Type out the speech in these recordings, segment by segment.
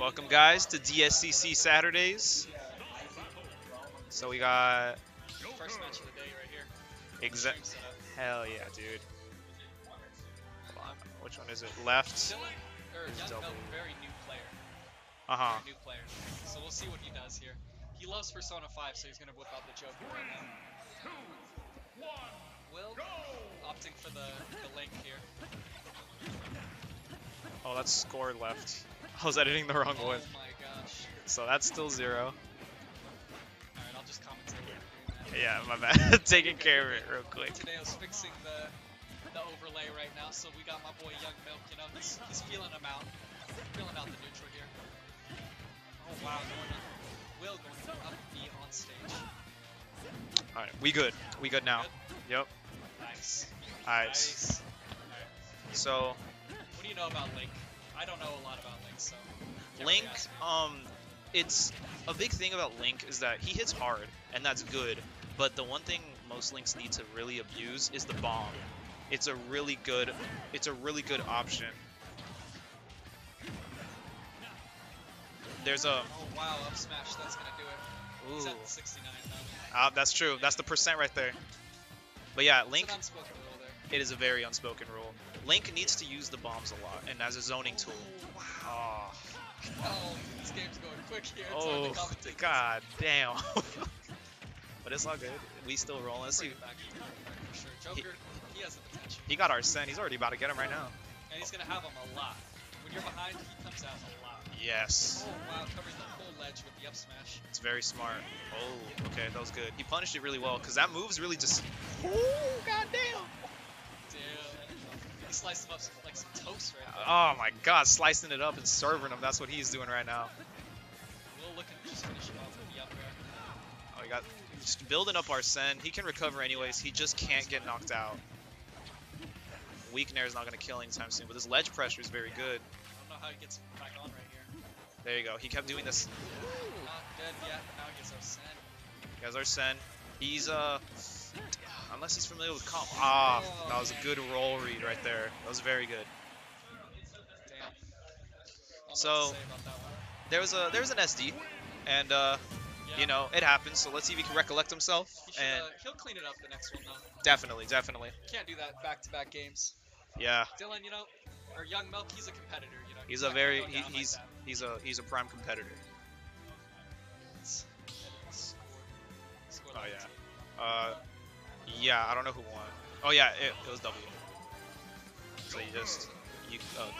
Welcome, guys, to DSCC Saturdays. So we got... first match of the day right here. Exactly. Hell yeah, dude. Hold on. Which one is it? Left? Young Milk, very new player. Uh-huh. New player. So we'll see what he does here. He loves Persona 5, so he's going to whip out the Joker right now. 3, 2, 1, Will opting for the Link here. Oh, that's score left. I was editing the wrong one. Oh my gosh. So that's still 0. Alright, I'll just commentate. Yeah, my bad. Taking care of it real quick. Today I was fixing the overlay right now, so we got my boy YungMilk, you know, he's feeling him out. Feeling out the neutral here. Oh wow, Will going up B on stage. Alright, we good now. Good? Yep. Nice. Alright. Nice. Right. So what do you know about Link? I don't know a lot about Link, so... Link, it's... A big thing about Link is that he hits hard, and that's good, but the one thing most Links need to really abuse is the bomb. It's a really good option. There's a... oh, wow, up smash, that's gonna do it. Ooh. He's at 69, though. That's true, that's the percent right there. But yeah, Link... it's an unspoken rule there. It is a very unspoken rule. Link needs to use the bombs a lot, and as a zoning tool. Wow. Oh, this game's going quick here. It's oh, god damn. But it's all good. We still rolling. Let's see. Joker, he has the potential. He got Arsène. He's already about to get him right now. And he's going to have him a lot. When you're behind, he comes out a lot. Yes. Oh, wow. Covers the whole ledge with the up smash. It's very smart. Oh, okay. That was good. He punished it really well, because that move's really just... oh, god damn. He sliced him up like some toast right there. Oh my god, slicing it up and serving him. That's what he's doing right now. We'll look and just finish him off with the up air. Oh, he got... just building up Arsène. He can recover anyways. He just can't get knocked out. Weak Nair is not going to kill anytime soon, but this ledge pressure is very good. I don't know how he gets back on right here. There you go. He kept doing this. Not dead yet, but now he gets Arsène. He has Arsène. He's, unless he's familiar with comp. Ah, oh, that was a good roll read right there. That was very good. Damn. So there was an SD, and yeah, you know, it happens. So let's see if he can recollect himself. He'll clean it up the next one though. Definitely. Can't do that back-to-back games. Yeah. Dylan, you know, or YungMilk, he's a competitor. You know, he's a very he's a prime competitor. Score oh yeah. Yeah, I don't know who won. Oh yeah, it was W. So you just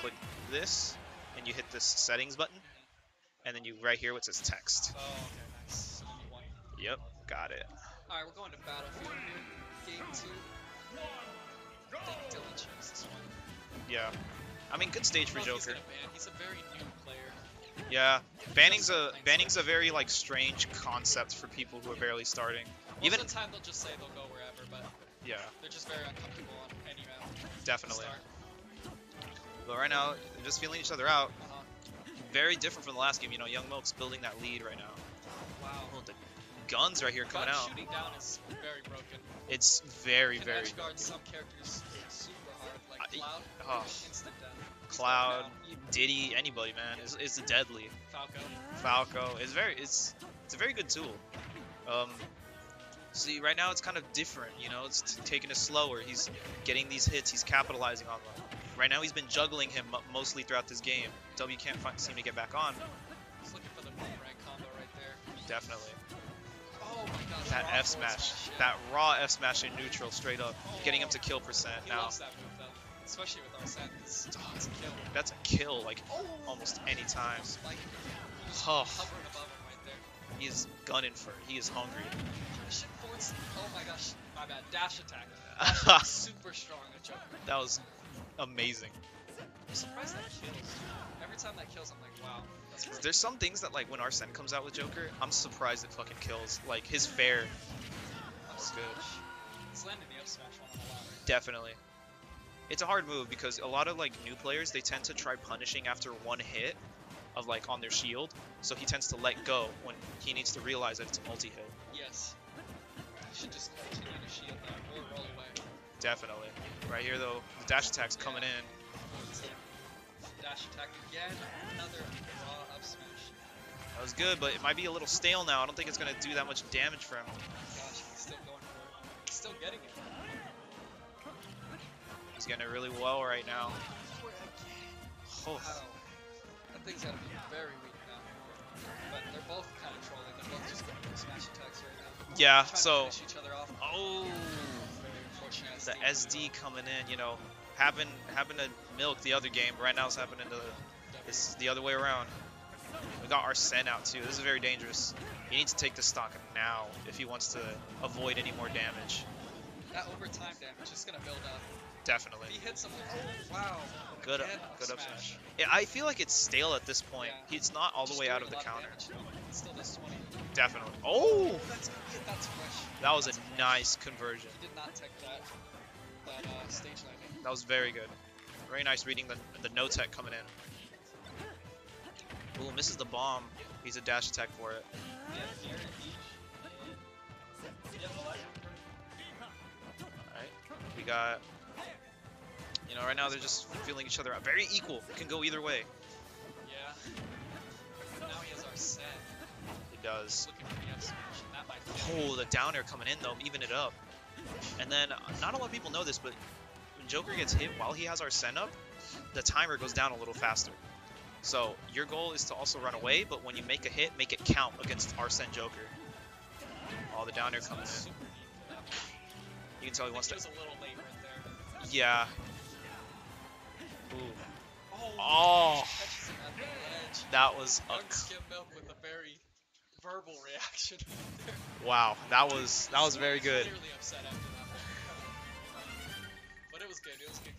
click this, and you hit this settings button, and then you right here what says text. Oh, okay, nice. So then you won. Yep, got it. All right, we're going to Battlefield here. Game 2. I think Dylan chose this one. Yeah, I mean, good stage for Joker. He's gonna ban. He's a very new player. Yeah, banning's a very like strange concept for people who are barely starting. Most of the time they'll just say they'll go wherever, but yeah, they're just very uncomfortable on any round. Definitely. But right now, they're just feeling each other out. Very different from the last game, you know, YungMilk's building that lead right now. Wow. Oh, the guns right here coming out. Shooting down is very broken. It's very, very... edge guard some characters super hard, like Cloud, instant death. Cloud, Diddy, anybody, man. Yeah. It's deadly. Falco. It's a very good tool. See, right now it's kind of different, you know, it's taking it slower, he's getting these hits, he's capitalizing on them. Right now he's been juggling him mostly throughout this game. W can't seem to get back on. He's looking for the boomerang combo right there. Definitely. Oh my gosh. That F smash. That raw F smash in neutral, straight up, getting him to kill percent now. He loves that move though, especially with Arsène, it's a kill. That's a kill, like, almost any time. Like, oh. Hovering above him right there. He is gunning for it, he is hungry. Oh my gosh, my bad. Dash attack. That was super strong at Joker. That was amazing. I'm surprised that kills. Every time that kills, I'm like, wow. That's great. There's some things that, like, when Arsène comes out with Joker, I'm surprised it fucking kills. Like, his fair. That's good. He's landing the up smash on him a lot. Right? Definitely. It's a hard move because a lot of, like, new players, they tend to try punishing after one hit of, like, on their shield. So he tends to let go when he needs to realize that it's a multi-hit. Yes. Should just continue to shield that or roll away. Definitely. Right here though, the dash attack's coming in. dash attack again. Another raw up smash. That was good, but it might be a little stale now. I don't think it's going to do that much damage for him. Oh my gosh, he's still going for it. He's still getting it. He's getting it really well right now. Oh. Wow. That thing's got to be very weak now. But they're both kind of trolling. They're both just going for smash attacks right now. Yeah, so... to finish each other off. Oh! The SD coming in, you know. Happened to Milk the other game. Right now it's happening to... This is the other way around. We got Arsène out too. This is very dangerous. He needs to take the stock now if he wants to avoid any more damage. That overtime damage is gonna build up. Definitely. If he hits something. Oh, wow. Good, good up smash. Yeah, I feel like it's stale at this point. Yeah. He's not all the way out of the counter. It still does 20. Definitely. Oh! That's fresh. That was a nice conversion. He did not tech that stage landing. That was very good. Very nice reading the no tech coming in. Ooh, misses the bomb. He's a dash attack for it. Alright. We got... You know, right now they're just feeling each other out. Very equal. It can go either way. Yeah. Now he has our set. He does. Oh, the down air coming in, though. Even it up. And then, not a lot of people know this, but when Joker gets hit while he has our send up, the timer goes down a little faster. So, your goal is to also run away, but when you make a hit, make it count against Arsène Joker. All the down air comes in. You can tell he wants to... Yeah. Ooh. Oh! That was a... Wow, that was very good. But it was good.